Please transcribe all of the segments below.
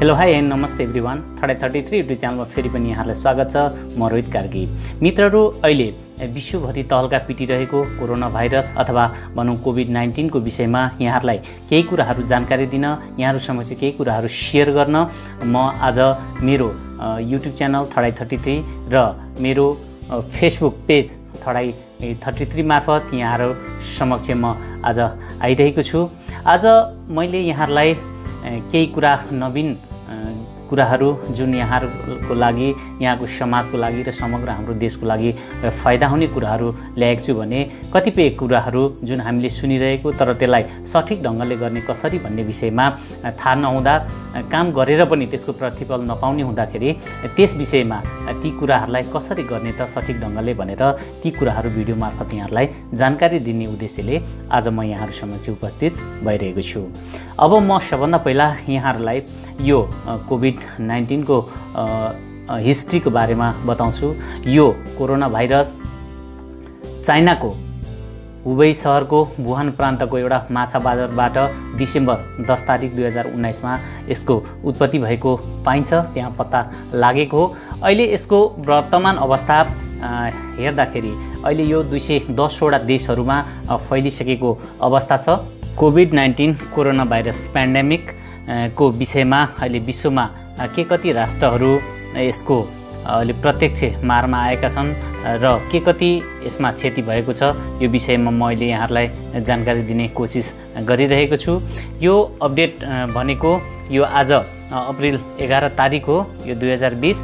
Hello hi and नमस्ते everyone 3rdeye33 YouTube च्यानलमा फेरि पनि यहाँहरूलाई स्वागत छ। म रोहित कार्की। मित्रहरू, अहिले विश्वभरि तहल्का पिटिरहेको कोरोना भाइरस अथवा भनौँ कोभिड-19 को विषयमा यहाँहरूलाई केही कुराहरू जानकारी दिन, यहाँहरू समक्ष केही कुराहरू सेयर गर्न म आज मेरो युट्युब च्यानल 3rdeye33 र मेरो फेसबुक पेज 3rdeye33 मार्फत यहाँहरू समक्ष म आज आइरहेको छु। आज मैले यहाँहरूलाई केही कुरा नवीन कुराहरू जुन यहाँहरूको लागि, यहाँको समाजको लागि र समग्र हाम्रो देशको लागि फाइदा हुने कुराहरू ल्याएको छु भने कतिपय कुराहरू जुन हामीले सुनिरहेको तर त्यसलाई सठिक ढङ्गले गर्ने कसरी भन्ने विषयमा थाहा नहुँदा, काम गरेर पनि त्यसको प्रतिफल नपाउने हुँदाखेरि त्यस विषयमा ती कुराहरूलाई कसरी गर्ने त सठिक ढङ्गले भनेर ती कुराहरू भिडियो मार्फत यहाँहरूलाई जानकारी दिने उद्देश्यले आज म यहाँहरू समक्ष उपस्थित भइरहेको छु। अब म सबभन्दा पहिला यहाँहरूलाई यो कोभिड-19 को हिस्ट्री को बारे में बताउँछु। यो कोरोना भाइरस चाइना को हुबई शहर को वुहान प्रांत को एउटा माछा बजारबाट डिसेम्बर 10, 2019 में इसको उत्पत्ति भएको पाइन्छ, त्यहाँ पत्ता लागेको हो। अहिले यसको वर्तमान अवस्था हेर्दाखेरि अहिले यो 210 वटा देशहरूमा फैलिसकेको अवस्था छ। कोभिड-19 कोरोना भाइरस पेन्डेमिक को विषयमा अहिले विश्वमा के कति राष्ट्रहरू यसको अहिले प्रत्यक्ष मारमा आएका छन् र के कति यसमा क्षति भएको छ, यो विषयमा म अहिले यहाँहरूलाई जानकारी दिने कोसिस गरिरहेको छु। यो अपडेट भनेको यो आज अप्रिल 11 तारिक हो, यो 2020।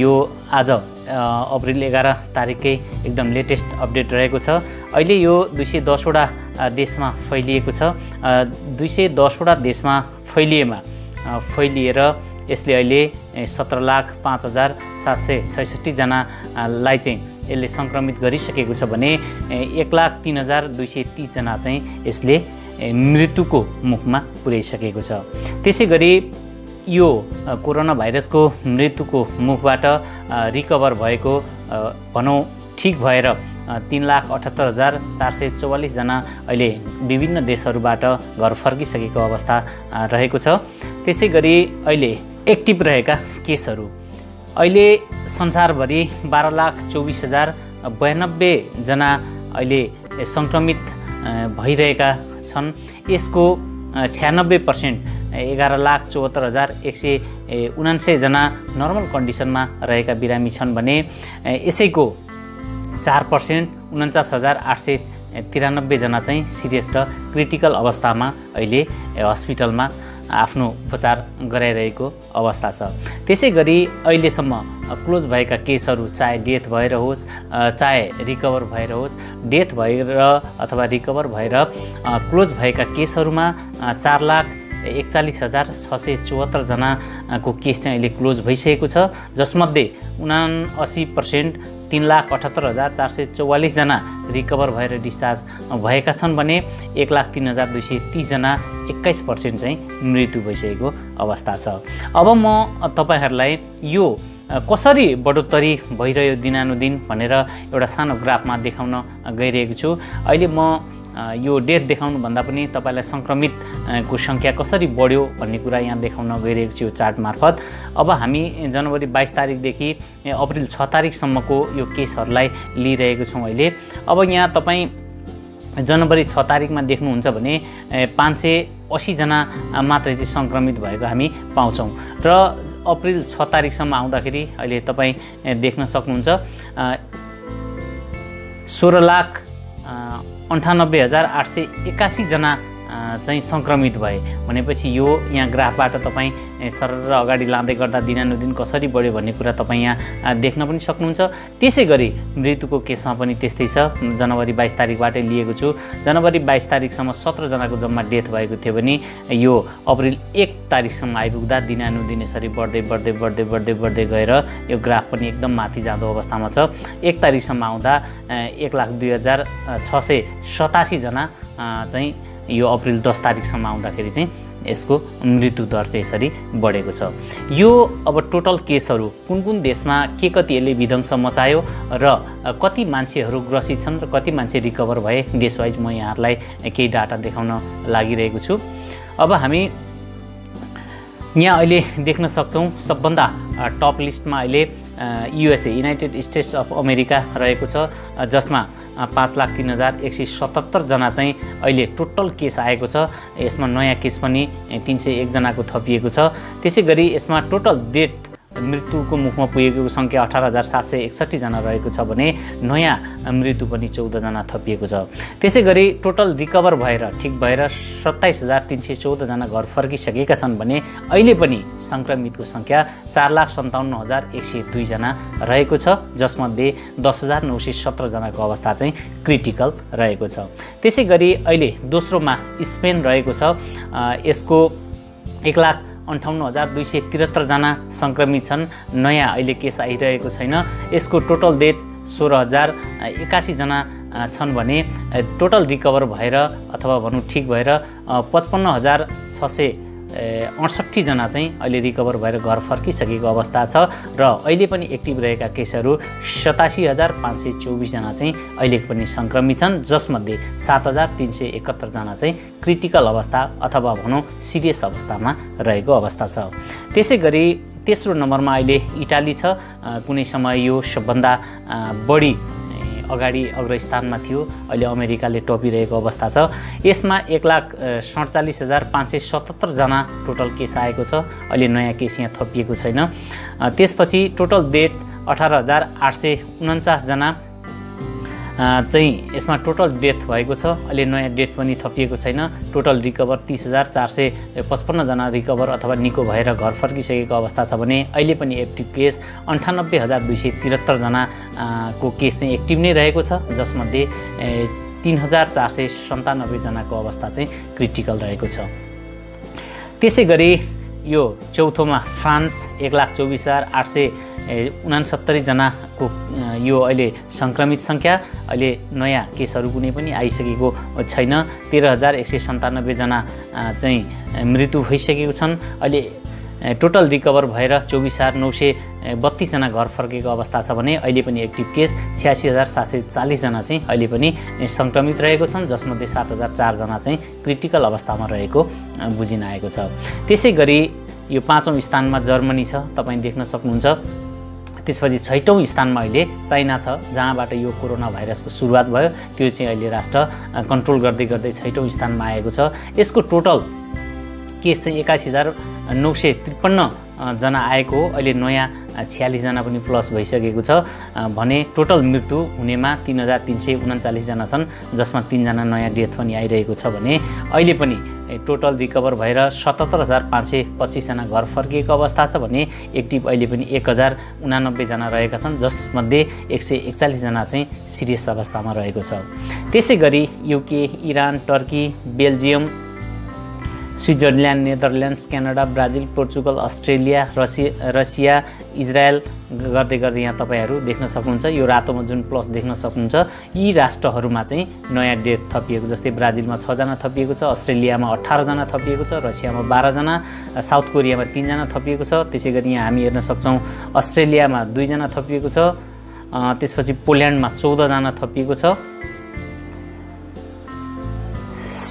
यो आज अप्रिल 11 तारिकै एकदम लेटेस्ट अपडेट रहेको छ। अहिले यो 210 वटा देशमा फैलिएको छ। 210 वटा देशमा फैलिएर यसले अहिले 17,05,767 जनालाई चाहिँ यसले सङ्क्रमित गरिसकेको छ भने 1,03,230 जना चाहिँ यसले मृत्युको मुखमा पुर्याइसकेको छ। त्यसै गरी यो कोरोना भाइरसको मृत्युको मुखबाट रिकभर भएको, भनौँ ठिक भएर 3,78,444 जना अहिले विभिन्न देशहरूबाट घर फर्किसकेको अवस्था रहेको छ। त्यसै गरी अहिले एक्टिभ रहेका केसहरू अहिले संसारभरि 12,24,092 जना अहिले सङ्क्रमित भइरहेका छन्। यसको 96% 11,74,179 जना नर्मल कन्डिसनमा रहेका बिरामी छन् भने यसैको 4% 49,893 जना चाहिँ सिरियस र क्रिटिकल अवस्थामा अहिले हस्पिटलमा आफ्नो उपचार गराइरहेको अवस्था छ। त्यसै गरी अहिलेसम्म क्लोज भएका केसहरू, चाहे डेथ भएर होस् चाहे रिकभर भएर होस्, डेथ भएर अथवा रिकभर भएर क्लोज भएका केसहरूमा 4,41,674 जनाको केस चाहिँ अहिले क्लोज भइसकेको छ। जसमध्ये 79% 3,78,444 जना रिकभर भएर डिस्चार्ज भएका छन् भने 1,03,230 जना 21% चाहिँ मृत्यु भइसकेको अवस्था छ। अब म तपाईहरूलाई यो कसरी बढोत्तरी भइरह्यो दिनानुदिन भनेर एउटा सानो ग्राफमा देखाउन गइरहेको छु। अहिले म यो डेथ देखाउनु भन्दा पनि तपाईलाई सङ्क्रमितको सङ्ख्या कसरी बढ्यो भन्ने कुरा यहाँ देखाउन गइरहेको छु यो चार्ट मार्फत। अब हामी जनवरी 22 तारिकदेखि अप्रिल 6 तारिकसम्मको यो केसहरूलाई लिइरहेको छौँ। अहिले अब यहाँ तपाईँ जनवरी 6 तारिकमा देख्नुहुन्छ भने 580 जना मात्रै चाहिँ सङ्क्रमित भएको हामी पाउँछौं र अप्रिल 6 तारिकसम्म आउँदाखेरि अहिले तपाईँ देख्न सक्नुहुन्छ 16,98,881 जना चाहिँ सङ्क्रमित भए भनेपछि यो यहाँ ग्राफबाट तपाईँ सरर अगाडि लाँदै गर्दा दिनानुदिन कसरी बढ्यो भन्ने कुरा तपाईँ यहाँ देख्न पनि सक्नुहुन्छ। त्यसै गरी मृत्युको केसमा पनि त्यस्तै छ। जनवरी 22 तारिकबाटै लिएको छु। जनवरी 22 तारिकसम्म 17 जनाको जम्मा डेथ भएको थियो भने यो अप्रिल 1 तारिकसम्म आइपुग्दा दिनानुदिन यसरी बढ्दै बढ्दै बढ्दै बढ्दै बढ्दै गएर यो ग्राफ पनि एकदम माथि जाँदो अवस्थामा छ। 1 तारिकसम्म आउँदा 1,02,687 जना चाहिँ यो अप्रिल 10 तारिकसम्म आउँदाखेरि चाहिँ यसको मृत्यु दर चाहिँ यसरी बढेको छ। यो अब टोटल केसहरू कुन कुन देशमा के कति यसले विध्वंस मचायो र कति मान्छेहरू ग्रसित छन् र कति मान्छे रिकभर भए देशवाइज म यहाँहरूलाई केही डाटा देखाउन लागिरहेको छु। अब हामी यहाँ अहिले देख्न सक्छौं सबभन्दा टप लिस्टमा अहिले USA United States of America रहेको छ, जसमा 5,03,177 जना चाहिँ अहिले टोटल केस आएको छ। यसमा नयाँ केस पनि 301 जनाको थपिएको छ। त्यसैगरी यसमा टोटल डेथ मृत्युको मुखमा पुगेको संख्या 18,761 जना रहेको छ भने नयाँ मृत्यु पनि 14 जना थपिएको छ। त्यसैगरी टोटल रिकभर भएर ठिक भएर 27,314 जना घर फर्किसकेका छन् भने अहिले पनि संक्रमितको संख्या 4,57,102 जना रहेको छ, जसमध्ये 10,917 जनाको अवस्था चाहिँ क्रिटिकल रहेको छ। त्यसैगरी अहिले दोस्रोमा स्पेन रहेको छ, यसको 1,58,273 जना संक्रमित छन्, नयाँ अहिले केस आइरहेको छैन। यसको टोटल डेथ 16,081 जना छन् भने टोटल रिकभर भएर अथवा भनौँ ठिक भएर 55,668 जना चाहिँ अहिले रिकभर भएर घर फर्किसकेको अवस्था छ र अहिले पनि एक्टिभ रहेका केसहरू 87,524 जना चाहिँ अहिले पनि संक्रमित छन्, जसमध्ये 7,371 जना चाहिँ क्रिटिकल अवस्था अथवा भनौँ सिरियस अवस्थामा रहेको अवस्था छ। त्यसैगरी तेस्रो नम्बरमा अहिले इटाली छ। कुनै समय यो सबभन्दा बढी अगाडि अग्रस्थानमा थियो, अहिले अमेरिकाले टपिरहेको अवस्था छ। यसमा 1,47,577 जना टोटल केस आएको छ, अहिले नयाँ केस यहाँ थपिएको छैन। त्यसपछि टोटल डेथ 18,849 जना चाहिँ यसमा टोटल डेथ भएको छ, अहिले नयाँ डेथ पनि थपिएको छैन। टोटल रिकभर 30,455 जना रिकभर अथवा निको भएर घर फर्किसकेको अवस्था छ भने अहिले पनि एक्टिभ केस 98,273 जनाको केस चाहिँ एक्टिभ नै रहेको छ, जसमध्ये 3,497 जनाको अवस्था चाहिँ क्रिटिकल रहेको छ। त्यसैगरी यो चौथोमा फ्रान्स 1,24,869 जनाको यो अहिले संक्रमित संख्या, अहिले नयाँ केसहरू कुनै पनि आइसकेको छैन। 13,197 जना चाहिँ मृत्यु भइसकेको छन्, अहिले टोटल रिकभर भएर 24,932 जना घर फर्केको अवस्था छ भने अहिले पनि एक्टिभ केस 86,740 जना चाहिँ अहिले पनि संक्रमित रहेको छन्, जसमध्ये 7,004 जना चाहिँ क्रिटिकल अवस्थामा रहेको बुझिन आएको छ। त्यसैगरी यो पाँचौं स्थानमा जर्मनी छ, तपाईं देख्न सक्नुहुन्छ। त्यसपछि छैटौं स्थानमा अहिले चाइना छ, जहाँबाट यो कोरोना भाइरसको सुरुवात भयो, त्यो चाहिँ अहिले राष्ट्र कन्ट्रोल गर्दै गर्दै छैटौं स्थानमा आएको छ। यसको टोटल केस चाहिँ 81,953 जना आएको हो, अहिले नयाँ 46 जना पनि प्लस भइसकेको छ भने टोटल मृत्यु हुनेमा 3,339 जना छन्, जसमा 3 जना नयाँ डेथ पनि आइरहेको छ भने अहिले पनि टोटल रिकभर भएर 77,525 जना घर फर्किएको अवस्था छ भने एक्टिभ अहिले पनि 1,089 जना रहेका छन्, जसमध्ये 141 जना चाहिँ सिरियस अवस्थामा रहेको छ। त्यसैगरी UK, Iran, Turkey, Belgium, Switzerland, Netherlands, Canada, Brazil, Portugal, Australia, Russia, Israel गर्दै गर्दै यहाँ तपाईहरू देख्न सक्नुहुन्छ। यो रातोमा जुन प्लस देख्न सक्नुहुन्छ, यी राष्ट्रहरूमा चाहिँ नयाँ डेथ थपिएको, जस्तै ब्राजिलमा 6 जना थपिएको छ, अस्ट्रेलियामा 18 जना थपिएको छ, रसियामा 12 जना, साउथ कोरियामा 3 जना थपिएको छ। त्यसैगरी यहाँ हामी हेर्न सक्छौं अस्ट्रेलियामा 2 जना थपिएको छ, त्यसपछि पोल्यान्डमा 14 जना थपिएको छ,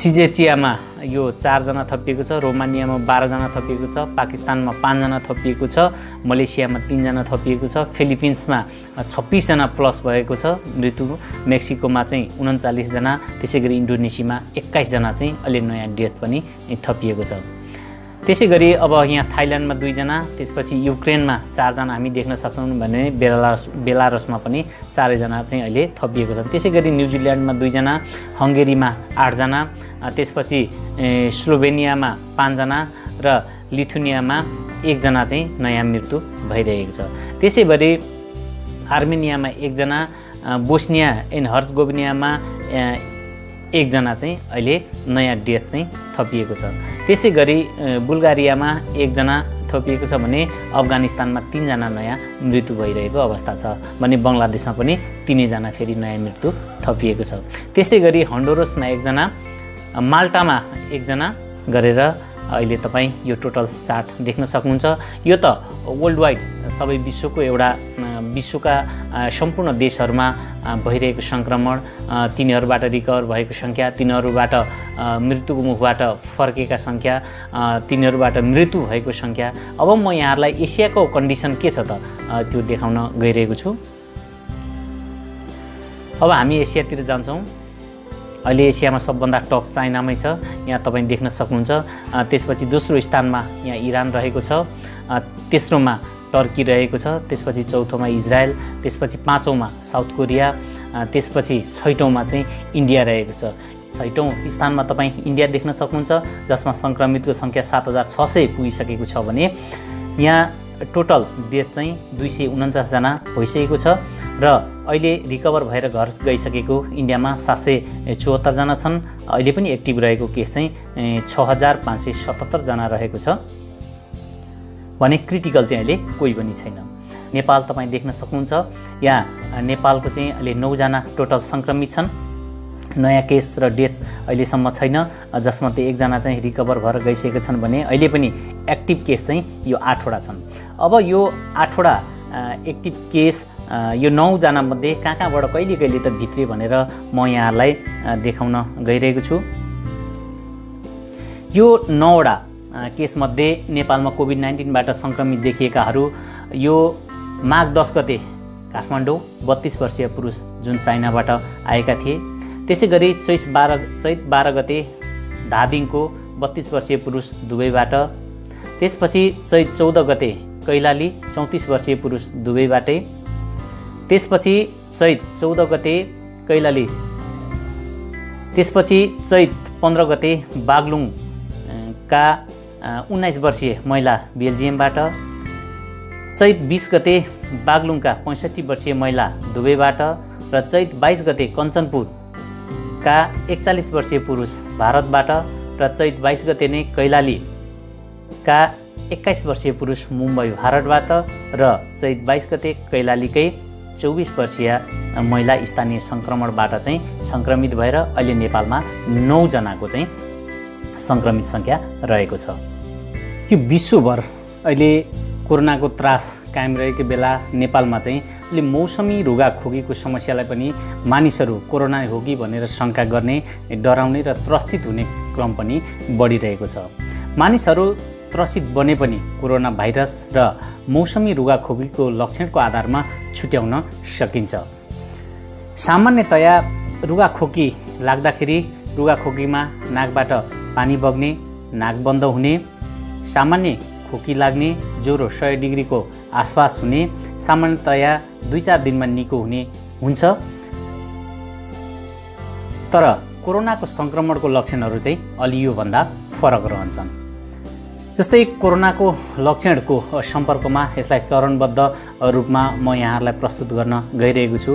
सिजेचियामा यो 4 जना थपिएको छ, रोमानियामा 12 जना थपिएको छ, पाकिस्तानमा 5 जना थपिएको छ, मलेसियामा 3 जना थपिएको छ, फिलिपिन्समा 26 जना प्लस भएको छ मृत्यु, मेक्सिकोमा चाहिँ 39 जना, त्यसैगरी इन्डोनेसियामा 21 जना चाहिँ अहिले नयाँ डेथ पनि थपिएको छ। त्यसैगरी अब यहाँ थाइल्यान्डमा 2 जना, त्यसपछि युक्रेनमा 4 जना हामी देख्न सक्छौं भने बेलारसमा पनि 4 जना चाहिँ अहिले थपिएको छन्। त्यसैगरी न्युजिल्यान्डमा 2 जना, हंगेरीमा 8 जना, त्यसपछि स्लोभेनियामा 5 जना र लिथुनियामा 1 जना चाहिँ नयाँ मृत्यु भइरहेको छ। त्यसैगरी आर्मेनियामा 1 जना, बोस्निया एन्ड हर्जगोभिनियामा 1 जना चाहिँ अहिले नयाँ डेथ चाहिँ थपिएको छ। त्यसैगरी बुल्गारियामा 1 जना थपिएको छ भने अफगानिस्तानमा 3 जना नयाँ मृत्यु भइरहेको अवस्था छ भने बंगलादेशमा पनि 3 जना फेरि नयाँ मृत्यु थपिएको छ। त्यसैगरी हन्डुरसमा 1 जना, माल्टामा 1 जना गरेर अहिले तपाई यो टोटल चार्ट देख्न सक्नुहुन्छ। यो त वर्ल्ड वाइड सबै विश्वको एउटा विश्वका सम्पूर्ण देशहरुमा भइरहेको संक्रमण, तिनीहरुबाट रिकभर भएको संख्या, तिनीहरुबाट मृत्युको मुखबाट फर्केका संख्या, तिनीहरुबाट मृत्यु भएको संख्या। अब म यहाँहरुलाई एसियाको कन्डिसन के छ त त्यो देखाउन गइरहेको छु। अब हामी एसियातिर जान्छौं। अहिले एसियामा सबभन्दा टप चाइनामै छ, यहाँ तपाईले देख्न सक्नुहुन्छ। त्यसपछि दोस्रो स्थानमा यहाँ इरान रहेको छ, तेस्रोमा टर्की रहेको छ, त्यसपछि चौथोमा इजरायल, त्यसपछि पाँचौमा साउथ कोरिया, त्यसपछि छैटौमा चाहिँ इन्डिया रहेको छ। छैटौं स्थानमा तपाई इन्डिया देख्न सक्नुहुन्छ, जसमा संक्रमितको संख्या 7600 पुगिसकेको छ भने यहाँ टोटल डेथ चाहिँ 249 जना भइसकेको छ र अहिले रिकभर भएर घर गइसकेको इन्डियामा 774 जना छन्। अहिले पनि एक्टिभ रहेको केस चाहिँ 6577 जना रहेको छ भने क्रिटिकल चाहिँ अहिले कोही पनि छैन। नेपाल तपाईँ देख्न सक्नुहुन्छ, यहाँ नेपालको चाहिँ अहिले 9 जना टोटल संक्रमित छन्, नयाँ केस र डेथ अहिलेसम्म छैन, जसमध्ये एकजना चाहिँ रिकभर भएर गइसकेका छन् भने अहिले पनि एक्टिभ केस चाहिँ यो 8 वटा छन्। अब यो 8 वटा एक्टिभ केस यो 9 जना मध्ये कहाँ-कहाँबाट कहिले त भित्रिए भनेर म यहाँलाई देखाउन गइरहेको छु। यो 9 वटा केस मध्ये नेपालमा कोभिड-19 बाट संक्रमित देखिएकाहरू यो माघ 10 गते काठमाडौँ 32 वर्षीय पुरुष जुन चाइनाबाट आएका थिए। त्यसैगरी चैत 12 गते धादिङको 32 वर्षीय पुरुष दुबईबाट, त्यसपछि चैत 14 गते कैलाली 34 वर्षीय पुरुष दुबईबाटै, त्यसपछि चैत 14 गते कैलाली, त्यसपछि चैत 15 गते बागलुङ का 19 वर्षीय महिला बेल्जियमबाट, चैत 20 गते बागलुङका 65 वर्षीय महिला दुबईबाट र चैत 22 गते कञ्चनपुर का 41 वर्षीय पुरुष भारतबाट र चैत 22 गते नै कैलाली का 21 वर्षीय पुरुष मुम्बई भारतबाट र चैत 22 गते कैलालीकै 24 वर्षीय महिला स्थानीय संक्रमणबाट चाहिँ संक्रमित भएर अहिले नेपालमा 9 जनाको चाहिँ संक्रमित संख्या रहेको छ। यो विश्वभर अहिले कोरोनाको त्रास कायम रहेको बेला नेपालमा चाहिँ अहिले मौसमी रोगाखोकीको समस्यालाई पनि मानिसहरू कोरोना हो कि भनेर शंका गर्ने, डराउने र त्रसित हुने क्रम पनि बढिरहेको छ। मानिसहरू त्रसित बने पनि कोरोना भाइरस र मौसमी रोगाखोकीको लक्षणको आधारमा छुट्याउन सकिन्छ। सामान्यतया रोगाखोकी लाग्दाखेरि रोगाखोकीमा नाकबाट पानी बग्ने, नाक बन्द हुने, सामान्य खोकी लाग्ने, ज्वरो 100 डिग्रीको आसपास हुने, सामान्यतया 2-4 दिनमा निको हुने हुन्छ। तर कोरोनाको संक्रमणको लक्षणहरू चाहिँ अलि यो भन्दा फरक रहन्छन्। जस्तै कोरोनाको लक्षणको सम्पर्कमा यसलाई चरणबद्ध रूपमा म यहाँहरुलाई प्रस्तुत गर्न गइरहेको छु।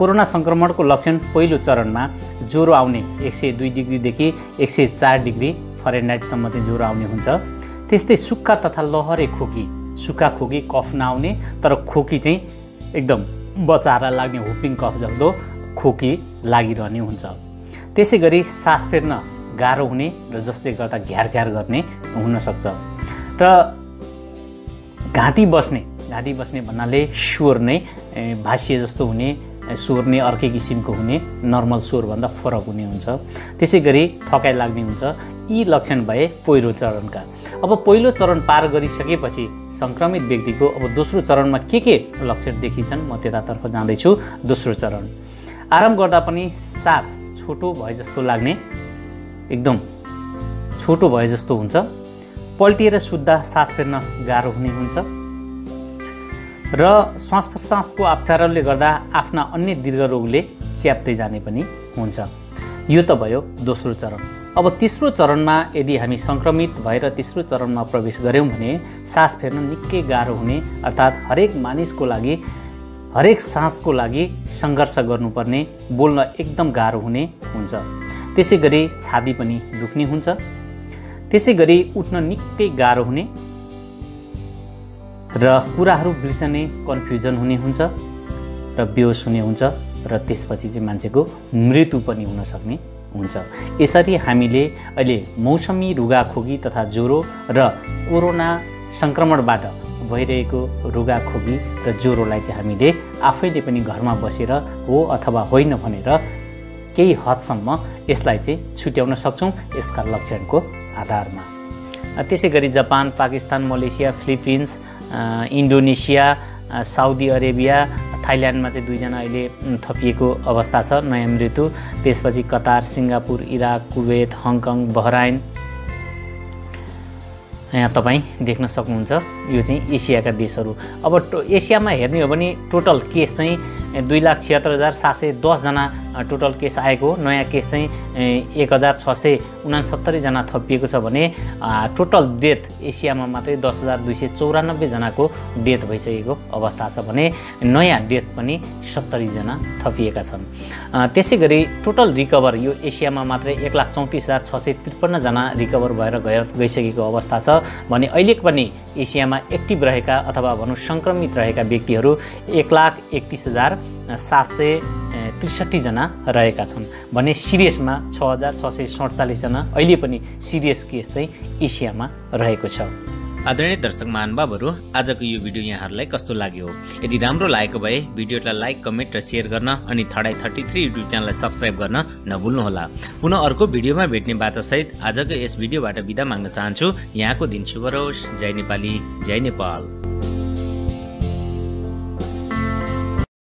कोरोना संक्रमणको लक्षण पहिलो चरणमा ज्वरो आउने 102 डिग्री देखि 104 डिग्री फारेनहाइट सम्म चाहिँ ज्वरो आउने हुन्छ। त्यस्तै सुक्खा तथा लहरे खोकी, सुक्खा खोकी कफ नआउने तर खोकी चाहिँ एकदम बचारा लाग्ने हुपिङ कफ जस्तो खोकी लागिरहने हुन्छ। त्यसैगरी सास फेर्न गाह्रो हुने र जसले गर्दा घ्यार गर्ने हुन सक्छ र घाँटी बस्ने भन्नाले स्वर नै भासिए जस्तो हुने, स्वर नै अर्कै किसिमको हुने, नर्मल स्वर भन्दा फरक हुने हुन्छ। त्यसैगरी थकाइ लाग्ने हुन्छ। यी लक्षण भए पहिलो चरणका। अब पहिलो चरण पार गरिसकेपछि संक्रमित व्यक्तिको अब दोस्रो चरणमा के लक्षण देखिन्छन् म त्यतातर्फ जाँदै छु। दोस्रो चरण आराम गर्दा पनि सास छोटो भए जस्तो लाग्ने, एकदम छोटो भए जस्तो हुन्छ, पल्टिएर सुत्दा सास फेर्न गाह्रो हुने हुन्छ र श्वास प्रश्वासको अप्ठ्यारोले गर्दा आफ्ना अन्य दीर्घ रोगले च्याप्दै जाने पनि हुन्छ। यो त भयो दोस्रो चरण। अब तेस्रो चरणमा यदि हामी संक्रमित भएर तेस्रो चरणमा प्रवेश गर्यौं भने सास फेर्न निकै गाह्रो हुने, अर्थात् हरेक मानिसको लागि हरेक सासको लागि संघर्ष गर्नुपर्ने, बोल्न एकदम गाह्रो हुने हुन्छ। त्यसैगरी छाती पनि दुख्ने हुन्छ। त्यसैगरी उठ्न निकै गाह्रो हुने र कुराहरू बिर्सने, कन्फ्युजन हुने हुन्छ र बेहोस हुने हुन्छ र त्यसपछि चाहिँ मान्छेको मृत्यु पनि हुन सक्ने हुन्छ। यसरी हामीले अहिले मौसमी रुगाखोकी तथा ज्वरो र कोरोना संक्रमणबाट भइरहेको रुगाखोकी र ज्वरोलाई चाहिँ हामीले आफैले पनि घरमा बसेर हो अथवा होइन भनेर केही हदसम्म यसलाई चाहिँ छुट्याउन सक्छौं यसका लक्षणको आधारमा। त्यसै गरी Japan, Pakistan, Malaysia, Philippines, Indonesia, Saudi Arabia, थाइल्यान्डमा चाहिँ दुईजना अहिले थपिएको अवस्था छ नयाँ मृत्यु। त्यसपछि Qatar, Singapore, Iraq, Kuwait, Hong Kong, Bahrain यहाँ तपाईँ देख्न सक्नुहुन्छ। यो चाहिँ एसियाका देशहरू। अब एसियामा हेर्ने हो भने टोटल केस चाहिँ 2,76,710 जना टोटल केस आएको, नयाँ केस चाहिँ 1,669 जना थपिएको छ भने टोटल डेथ एसियामा मात्रै 10,294 जनाको डेथ भइसकेको अवस्था छ भने नयाँ डेथ पनि 70 जना थपिएका छन्। त्यसै गरी टोटल रिकभर यो एसियामा मात्रै 1,34,653 जना रिकभर भएर गइसकेको अवस्था छ भने अहिले पनि एसियामा एक्टिभ रहेका अथवा भनौँ सङ्क्रमित रहेका व्यक्तिहरू 1,31,763 जना रहेका छन् भने सिरियसमा 6,647 जना अहिले पनि सिरियस केस चाहिँ एसियामा रहेको छ। आदरणीय दर्शक महानुभावहरू, आजको यो भिडियो यहाँहरूलाई कस्तो लाग्यो? यदि राम्रो लागेको भए भिडियोलाई लाइक, कमेन्ट र सेयर गर्न अनि 3rdeye33 युट्युब च्यानललाई सब्स्क्राइब गर्न नभुल्नुहोला। पुनः अर्को भिडियोमा भेट्ने बाचासहित आजको यस भिडियोबाट बिदा माग्न चाहन्छु। यहाँको दिन शुभ रहोस्। जय नेपाली, जय नेपाल।